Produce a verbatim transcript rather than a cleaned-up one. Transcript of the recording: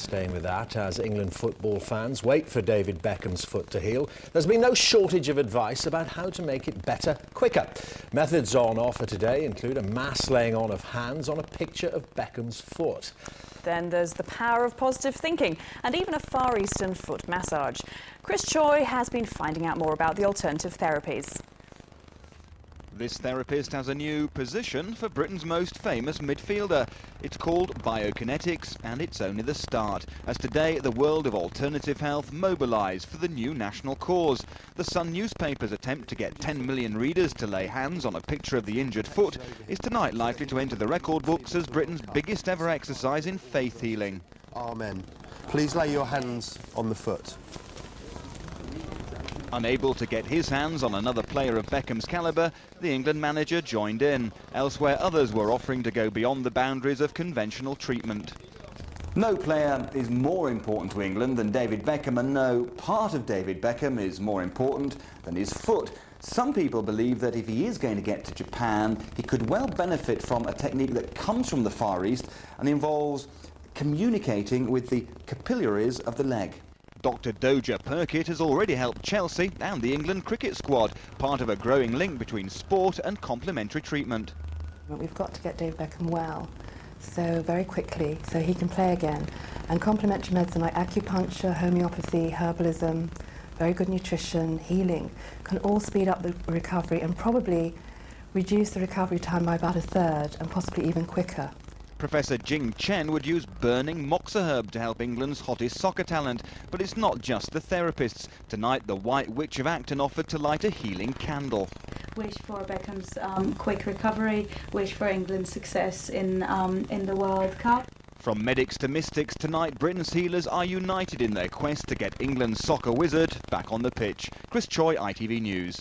Staying with that, as England football fans wait for David Beckham's foot to heal, there's been no shortage of advice about how to make it better quicker. Methods on offer today include a mass laying on of hands on a picture of Beckham's foot. Then there's the power of positive thinking and even a Far Eastern foot massage. Chris Choi has been finding out more about the alternative therapies. This therapist has a new position for Britain's most famous midfielder. It's called Biokinetics, and it's only the start, as today the world of alternative health mobilised for the new national cause. The Sun newspaper's attempt to get ten million readers to lay hands on a picture of the injured foot is tonight likely to enter the record books as Britain's biggest ever exercise in faith healing. Amen. Please lay your hands on the foot. Unable to get his hands on another player of Beckham's calibre, the England manager joined in. Elsewhere, others were offering to go beyond the boundaries of conventional treatment. No player is more important to England than David Beckham, and no part of David Beckham is more important than his foot. Some people believe that if he is going to get to Japan, he could well benefit from a technique that comes from the Far East and involves communicating with the capillaries of the leg. Doctor Doger Perkett has already helped Chelsea and the England cricket squad, part of a growing link between sport and complementary treatment. We've got to get David Beckham well, so very quickly, so he can play again. And complementary medicine like acupuncture, homeopathy, herbalism, very good nutrition, healing, can all speed up the recovery and probably reduce the recovery time by about a third and possibly even quicker. Professor Jing Chen would use burning moxa herb to help England's hottest soccer talent. But it's not just the therapists. Tonight, the White Witch of Acton offered to light a healing candle. Wish for Beckham's um, quick recovery. Wish for England's success in, um, in the World Cup. From medics to mystics, tonight Britain's healers are united in their quest to get England's soccer wizard back on the pitch. Chris Choi, I T V News.